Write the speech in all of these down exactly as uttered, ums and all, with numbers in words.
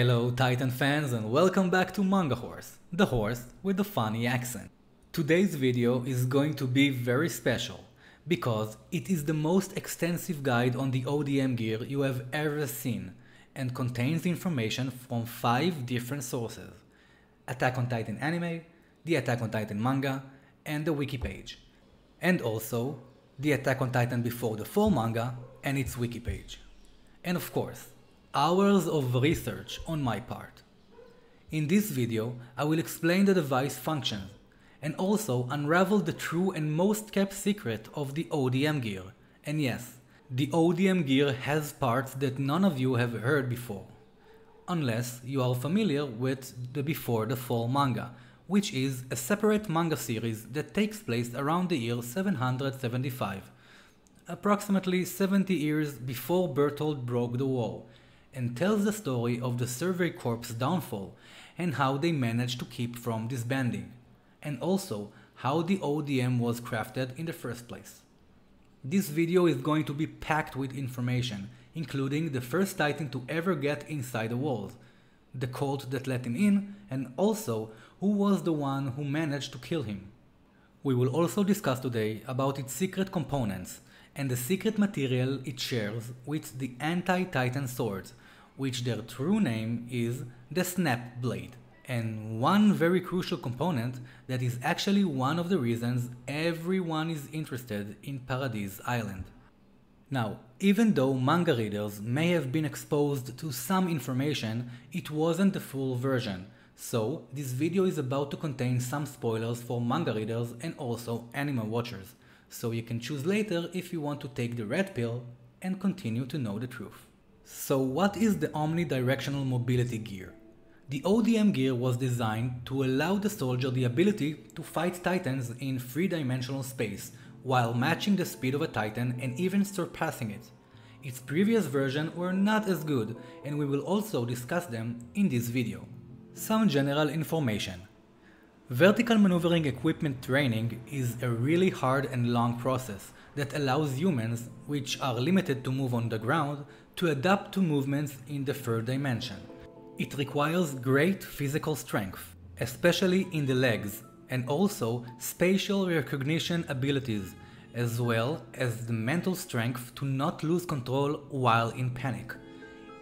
Hello Titan fans and welcome back to Manga Horse, the horse with the funny accent. Today's video is going to be very special because it is the most extensive guide on the O D M gear you have ever seen and contains information from five different sources: Attack on Titan anime, the Attack on Titan manga and the wiki page, and also the Attack on Titan Before the Fall manga and its wiki page, and of course hours of research on my part. In this video, I will explain the device functions and also unravel the true and most kept secret of the O D M gear. And yes, the O D M gear has parts that none of you have heard before, unless you are familiar with the Before the Fall manga, which is a separate manga series that takes place around the year seven hundred seventy-five, approximately seventy years before Bertolt broke the wall, and tells the story of the Survey Corps' downfall and how they managed to keep from disbanding, and also how the O D M was crafted in the first place. This video is going to be packed with information, including the first Titan to ever get inside the walls, the cult that let him in, and also who was the one who managed to kill him. We will also discuss today about its secret components and the secret material it shares with the anti-Titan swords, which their true name is the Snapblade, and one very crucial component that is actually one of the reasons everyone is interested in Paradise Island. Now, even though manga readers may have been exposed to some information, it wasn't the full version, so this video is about to contain some spoilers for manga readers and also anime watchers, so you can choose later if you want to take the red pill and continue to know the truth. So what is the Omni Directional Mobility gear? The O D M gear was designed to allow the soldier the ability to fight Titans in three-dimensional space while matching the speed of a Titan and even surpassing it. Its previous versions were not as good and we will also discuss them in this video. Some general information. Vertical maneuvering equipment training is a really hard and long process that allows humans, which are limited to move on the ground, to adapt to movements in the third dimension. It requires great physical strength, especially in the legs, and also spatial recognition abilities, as well as the mental strength to not lose control while in panic.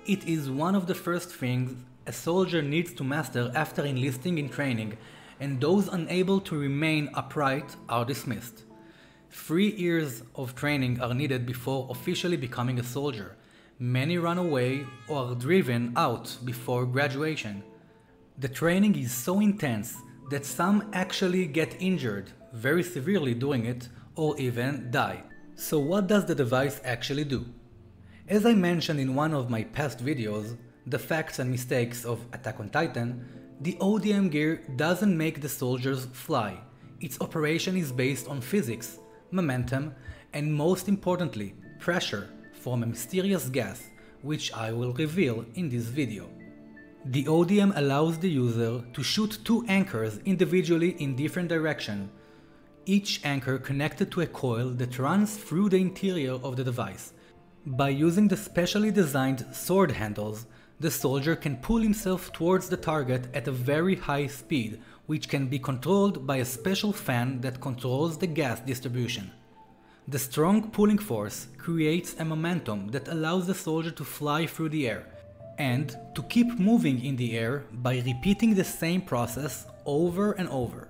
It is one of the first things a soldier needs to master after enlisting in training, and those unable to remain upright are dismissed. Three years of training are needed before officially becoming a soldier. Many run away or are driven out before graduation. The training is so intense that some actually get injured very severely during it or even die. So what does the device actually do? As I mentioned in one of my past videos, The Facts and Mistakes of Attack on Titan, the O D M gear doesn't make the soldiers fly. Its operation is based on physics, momentum, and most importantly, pressure from a mysterious gas, which I will reveal in this video. The O D M allows the user to shoot two anchors individually in different directions, each anchor connected to a coil that runs through the interior of the device. By using the specially designed sword handles, the soldier can pull himself towards the target at a very high speed, which can be controlled by a special fan that controls the gas distribution. The strong pulling force creates a momentum that allows the soldier to fly through the air, and to keep moving in the air by repeating the same process over and over.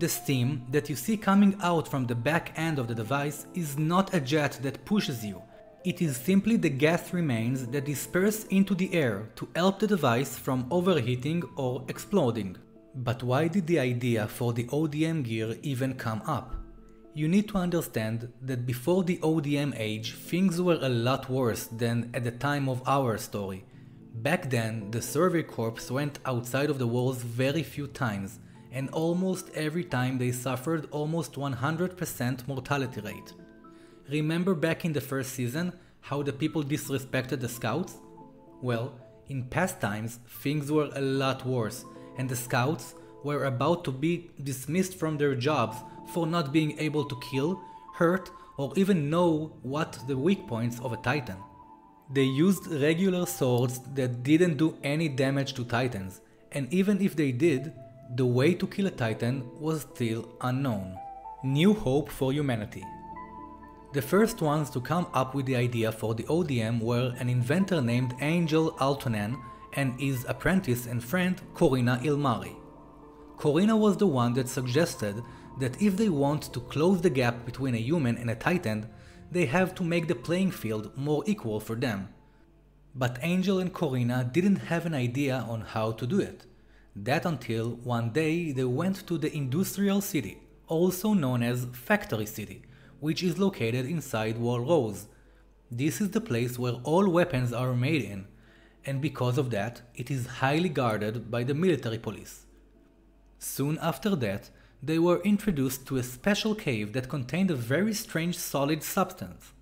The steam that you see coming out from the back end of the device is not a jet that pushes you. It is simply the gas remains that disperse into the air to help the device from overheating or exploding. But why did the idea for the O D M gear even come up? You need to understand that before the O D M age, things were a lot worse than at the time of our story. Back then, the Survey Corps went outside of the walls very few times, and almost every time they suffered almost one hundred percent mortality rate. Remember back in the first season how the people disrespected the scouts? Well, in past times things were a lot worse and the scouts were about to be dismissed from their jobs for not being able to kill, hurt or even know what the weak points of a Titan. They used regular swords that didn't do any damage to Titans, and even if they did, the way to kill a Titan was still unknown. New hope for humanity. The first ones to come up with the idea for the O D M were an inventor named Angel Altonen and his apprentice and friend Corina Ilmari. Corina was the one that suggested that if they want to close the gap between a human and a Titan, they have to make the playing field more equal for them. But Angel and Corina didn't have an idea on how to do it. That until one day they went to the industrial city, also known as Factory City, which is located inside Walrose. This is the place where all weapons are made in, and because of that, it is highly guarded by the military police. Soon after that, they were introduced to a special cave that contained a very strange solid substance,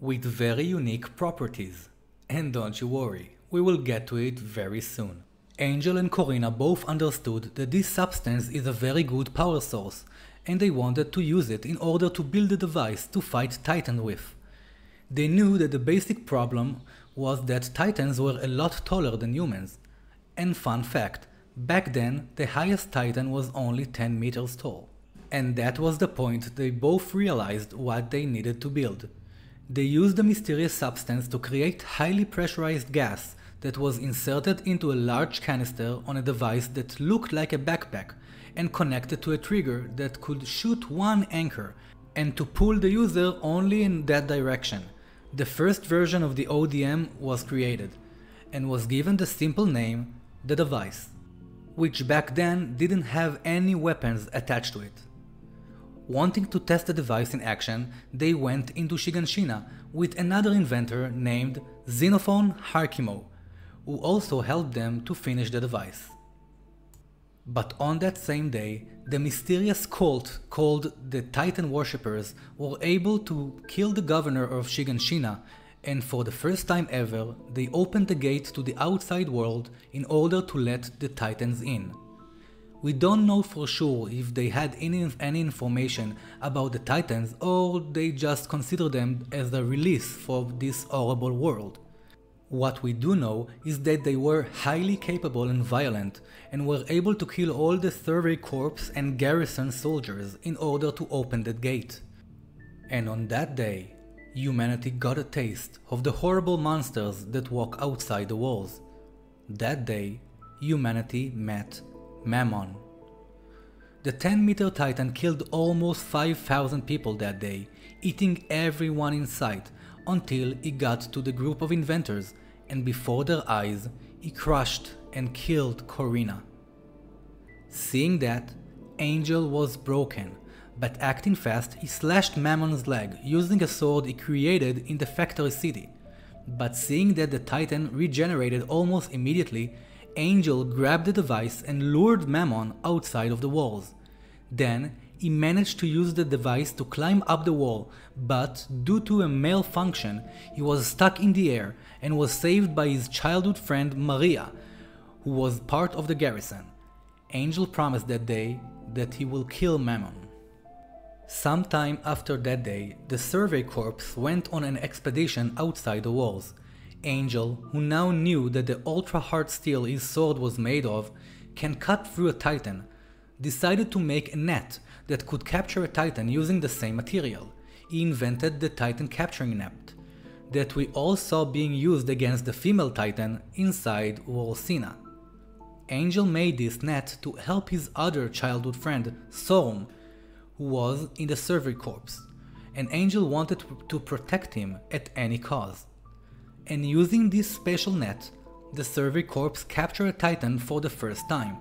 with very unique properties. And don't you worry, we will get to it very soon. Angel and Corina both understood that this substance is a very good power source, and they wanted to use it in order to build a device to fight Titan with. They knew that the basic problem was that Titans were a lot taller than humans. And fun fact, back then, the highest Titan was only ten meters tall. And that was the point they both realized what they needed to build. They used a mysterious substance to create highly pressurized gas that was inserted into a large canister on a device that looked like a backpack and connected to a trigger that could shoot one anchor and to pull the user only in that direction. The first version of the O D M was created and was given the simple name, the device, which back then didn't have any weapons attached to it. Wanting to test the device in action, they went into Shiganshina with another inventor named Xenophon Harkimo, who also helped them to finish the device. But on that same day, the mysterious cult called the Titan worshippers were able to kill the governor of Shiganshina, and for the first time ever, they opened the gate to the outside world in order to let the Titans in. We don't know for sure if they had any, any information about the Titans, or they just considered them as a release for this horrible world. What we do know is that they were highly capable and violent, and were able to kill all the Survey Corps and garrison soldiers in order to open that gate. And on that day, humanity got a taste of the horrible monsters that walk outside the walls. That day, humanity met Mammon. The ten meter Titan killed almost five thousand people that day, eating everyone in sight, until he got to the group of inventors, and before their eyes, he crushed and killed Corina. Seeing that, Angel was broken, but acting fast, he slashed Mammon's leg using a sword he created in the Factory City. But seeing that the Titan regenerated almost immediately, Angel grabbed the device and lured Mammon outside of the walls. Then, he managed to use the device to climb up the wall, but due to a malfunction, he was stuck in the air and was saved by his childhood friend Maria, who was part of the garrison. Angel promised that day that he will kill Mammon. Sometime after that day, the Survey Corps went on an expedition outside the walls. Angel, who now knew that the ultra-hard steel his sword was made of can cut through a Titan, decided to make a net that could capture a Titan using the same material. He invented the Titan capturing net, that we all saw being used against the female Titan inside Walsina. Angel made this net to help his other childhood friend, Sorum, who was in the Survey Corps, and Angel wanted to protect him at any cost. And using this special net, the Survey Corps captured a Titan for the first time.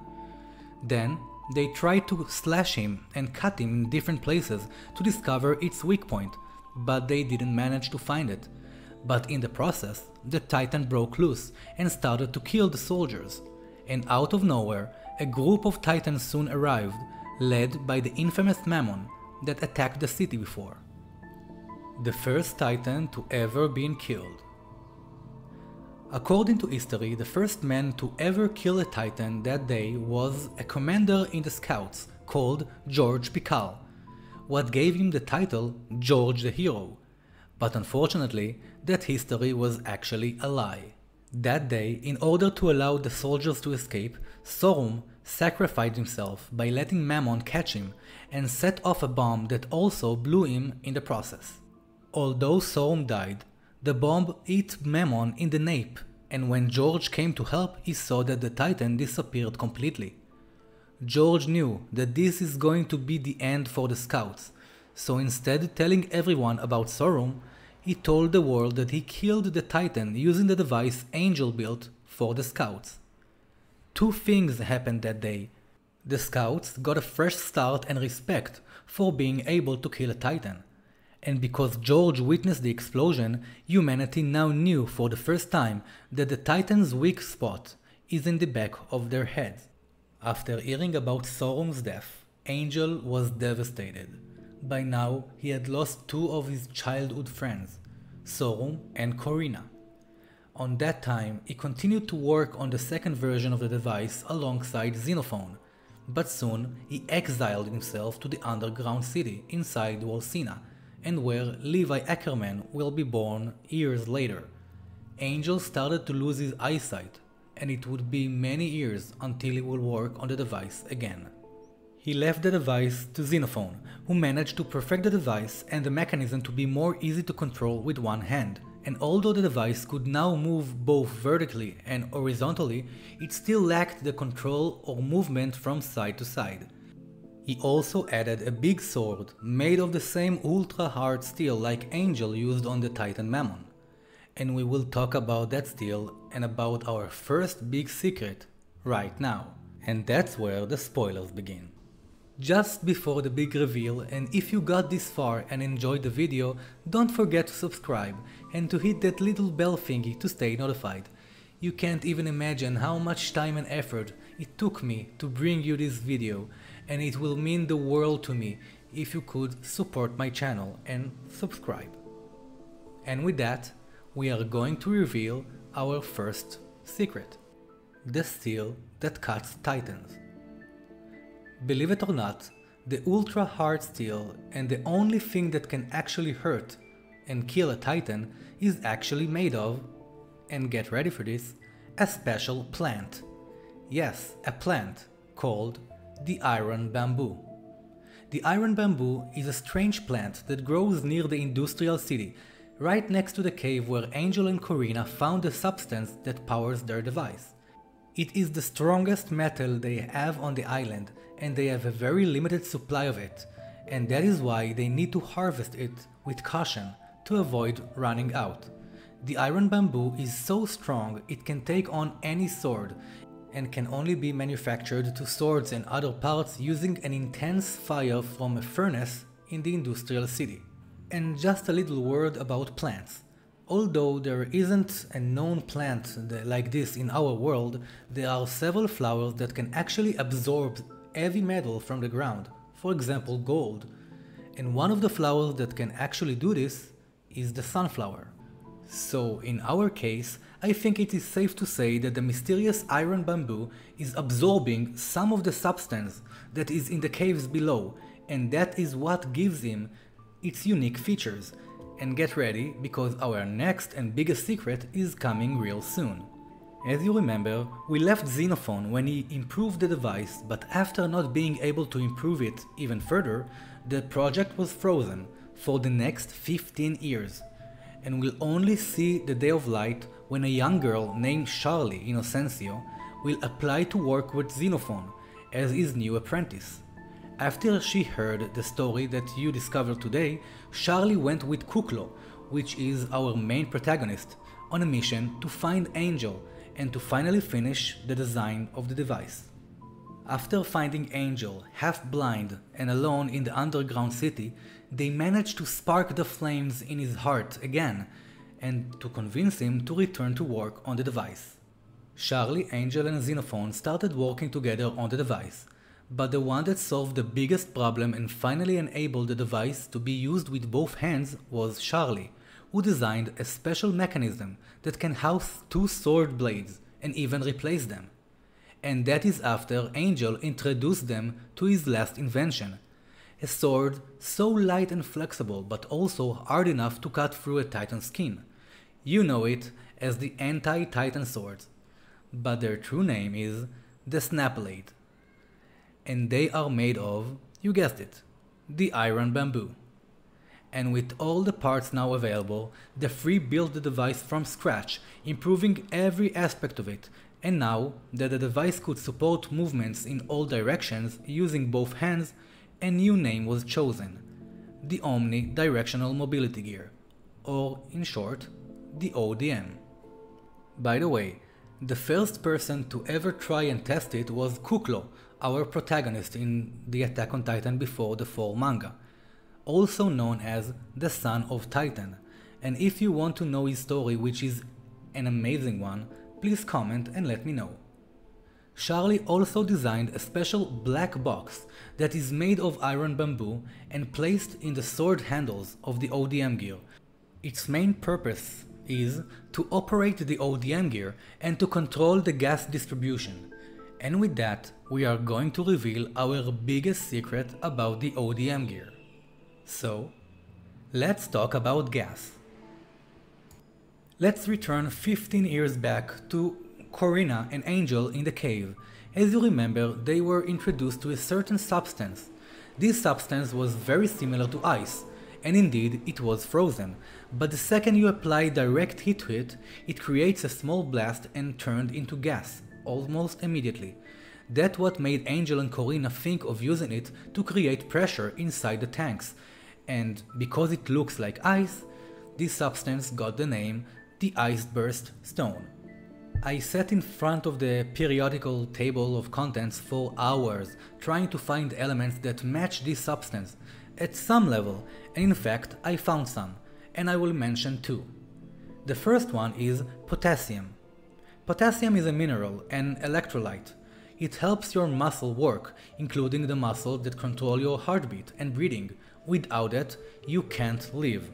Then, they tried to slash him and cut him in different places to discover its weak point, but they didn't manage to find it. But in the process, the Titan broke loose and started to kill the soldiers. And out of nowhere, a group of Titans soon arrived, led by the infamous Mammon that attacked the city before. The first Titan to ever been killed. According to history, the first man to ever kill a Titan that day was a commander in the Scouts called George Pical, what gave him the title George the Hero. But unfortunately, that history was actually a lie. That day, in order to allow the soldiers to escape, Sorum sacrificed himself by letting Mammon catch him and set off a bomb that also blew him in the process. Although Sorum died, the bomb hit Mammon in the nape, and when George came to help, he saw that the Titan disappeared completely. George knew that this is going to be the end for the scouts, so instead of telling everyone about Sorum, he told the world that he killed the Titan using the device Angel built for the scouts. Two things happened that day. The scouts got a fresh start and respect for being able to kill a Titan. And because George witnessed the explosion, humanity now knew for the first time that the Titan's weak spot is in the back of their heads. After hearing about Sorum's death, Angel was devastated. By now, he had lost two of his childhood friends, Sorum and Corina. On that time, he continued to work on the second version of the device alongside Xenophon, but soon he exiled himself to the underground city inside Walsina, and where Levi Ackerman will be born years later. Angel started to lose his eyesight, and it would be many years until he will work on the device again. He left the device to Xenophon, who managed to perfect the device and the mechanism to be more easy to control with one hand, and although the device could now move both vertically and horizontally, it still lacked the control or movement from side to side. He also added a big sword made of the same ultra-hard steel like Angel used on the Titan Mammon. And we will talk about that steel and about our first big secret right now. And that's where the spoilers begin. Just before the big reveal, and if you got this far and enjoyed the video, don't forget to subscribe and to hit that little bell thingy to stay notified. You can't even imagine how much time and effort it took me to bring you this video, and it will mean the world to me if you could support my channel and subscribe. And with that, we are going to reveal our first secret. The steel that cuts Titans. Believe it or not, the ultra hard steel and the only thing that can actually hurt and kill a Titan is actually made of, and get ready for this, a special plant. Yes, a plant called the iron bamboo. The iron bamboo is a strange plant that grows near the industrial city, right next to the cave where Angel and Corina found the substance that powers their device. It is the strongest metal they have on the island, and they have a very limited supply of it, and that is why they need to harvest it with caution to avoid running out. The iron bamboo is so strong it can take on any sword, and can only be manufactured to swords and other parts using an intense fire from a furnace in the industrial city. And just a little word about plants. Although there isn't a known plant like this in our world, there are several flowers that can actually absorb heavy metal from the ground, for example gold. And one of the flowers that can actually do this is the sunflower. So in our case, I think it is safe to say that the mysterious iron bamboo is absorbing some of the substance that is in the caves below, and that is what gives him its unique features. And get ready, because our next and biggest secret is coming real soon. As you remember, we left Xenophon when he improved the device, but after not being able to improve it even further, the project was frozen for the next fifteen years, and will only see the day of light when a young girl named Sharle Inocencio will apply to work with Xenophon as his new apprentice. After she heard the story that you discovered today, Sharle went with Kuklo, which is our main protagonist, on a mission to find Angel and to finally finish the design of the device. After finding Angel half-blind and alone in the underground city, they managed to spark the flames in his heart again, and to convince him to return to work on the device. Sharle, Angel and Xenophon started working together on the device, but the one that solved the biggest problem and finally enabled the device to be used with both hands was Sharle, who designed a special mechanism that can house two sword blades and even replace them. And that is after Angel introduced them to his last invention, a sword so light and flexible but also hard enough to cut through a Titan's skin. You know it as the anti-Titan sword, but their true name is the Snapblade. And they are made of, you guessed it, the iron bamboo. And with all the parts now available, the three built the device from scratch, improving every aspect of it, and now that the device could support movements in all directions using both hands, a new name was chosen, the Omni Directional Mobility Gear, or in short, the O D M. By the way, the first person to ever try and test it was Kuklo, our protagonist in the Attack on Titan Before the Fall manga, also known as the Son of Titan, and if you want to know his story, which is an amazing one, please comment and let me know. Sharle also designed a special black box that is made of iron bamboo and placed in the sword handles of the O D M gear. Its main purpose is to operate the O D M gear and to control the gas distribution. And with that, we are going to reveal our biggest secret about the O D M gear. So, let's talk about gas. Let's return fifteen years back to Corina and Angel in the cave. As you remember, they were introduced to a certain substance. This substance was very similar to ice, and indeed it was frozen, but the second you apply direct heat to it, it creates a small blast and turned into gas, almost immediately. That's what made Angel and Corina think of using it to create pressure inside the tanks, and because it looks like ice, this substance got the name the Ice Burst Stone. I sat in front of the periodical table of contents for hours trying to find elements that match this substance at some level, and in fact I found some, and I will mention two. The first one is potassium. Potassium is a mineral, an electrolyte. It helps your muscle work, including the muscle that control your heartbeat and breathing. Without it, you can't live.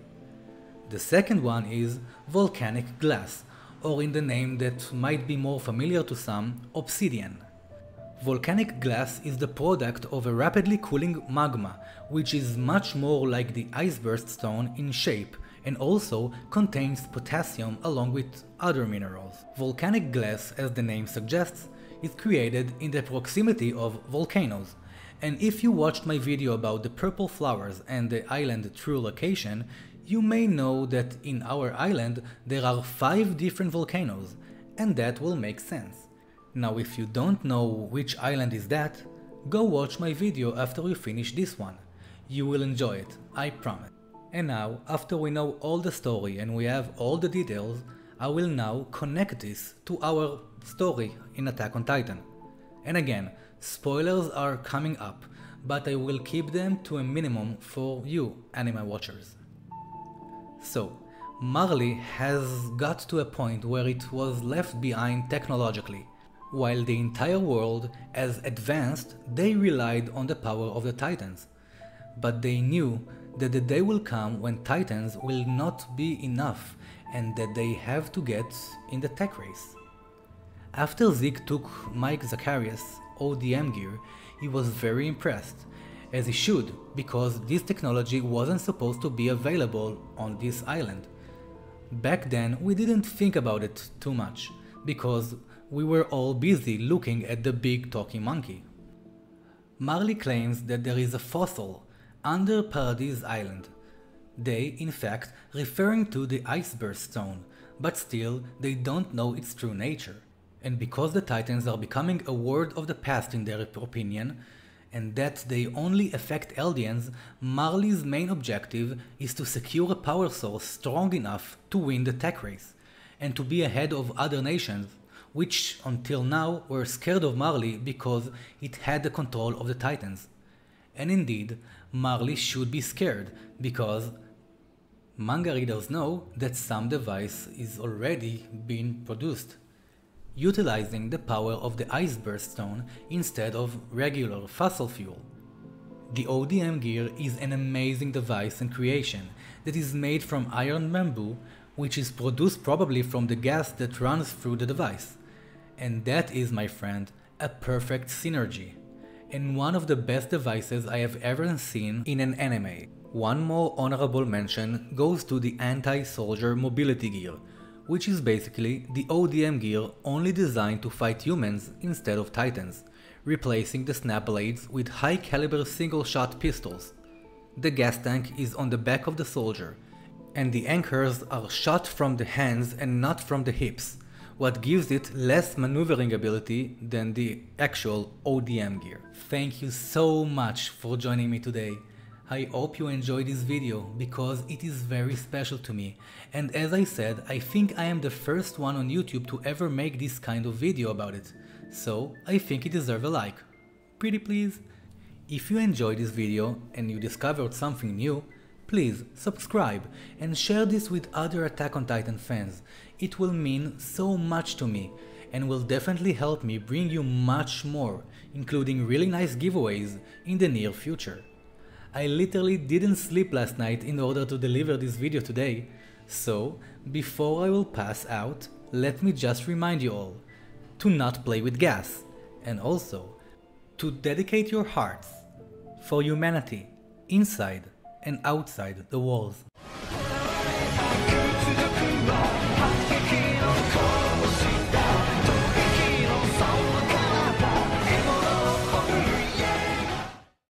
The second one is volcanic glass, or in the name that might be more familiar to some, obsidian. Volcanic glass is the product of a rapidly cooling magma, which is much more like the Ice Burst Stone in shape, and also contains potassium along with other minerals. Volcanic glass, as the name suggests, is created in the proximity of volcanoes, and if you watched my video about the purple flowers and the island's true location, you may know that in our island there are five different volcanoes, and that will make sense. Now if you don't know which island is that, go watch my video after you finish this one. You will enjoy it, I promise. And now, after we know all the story and we have all the details, I will now connect this to our story in Attack on Titan. And again, spoilers are coming up, but I will keep them to a minimum for you anime watchers. So, Marley has got to a point where it was left behind technologically. While the entire world has advanced, they relied on the power of the Titans. But they knew that the day will come when Titans will not be enough and that they have to get in the tech race. After Zeke took Mike Zacharias' O D M gear, he was very impressed. As he should, because this technology wasn't supposed to be available on this island. Back then we didn't think about it too much, because we were all busy looking at the big talking monkey. Marley claims that there is a fossil under Paradise Island. They, in fact, referring to the Ice Burst Stone, but still they don't know its true nature. And because the Titans are becoming a word of the past in their opinion, and that they only affect Eldians, Marley's main objective is to secure a power source strong enough to win the tech race, and to be ahead of other nations, which until now were scared of Marley because it had the control of the Titans. And indeed, Marley should be scared, because manga readers know that some device is already being produced, utilizing the power of the Ice Burst Stone instead of regular fossil fuel. The O D M gear is an amazing device and creation that is made from iron bamboo, which is produced probably from the gas that runs through the device. And that is, my friend, a perfect synergy. and one of the best devices I have ever seen in an anime. One more honorable mention goes to the anti-soldier mobility gear, which is basically the O D M gear only designed to fight humans instead of titans, replacing the Snapblades with high caliber single shot pistols. The gas tank is on the back of the soldier, and the anchors are shot from the hands and not from the hips, what gives it less maneuvering ability than the actual O D M gear. Thank you so much for joining me today. I hope you enjoyed this video because it is very special to me, and as I said, I think I am the first one on YouTube to ever make this kind of video about it, so I think it deserves a like. Pretty please? If you enjoyed this video and you discovered something new, please subscribe and share this with other Attack on Titan fans. It will mean so much to me and will definitely help me bring you much more, including really nice giveaways in the near future. I literally didn't sleep last night in order to deliver this video today, so before I will pass out, let me just remind you all to not play with gas, and also to dedicate your hearts for humanity inside and outside the walls.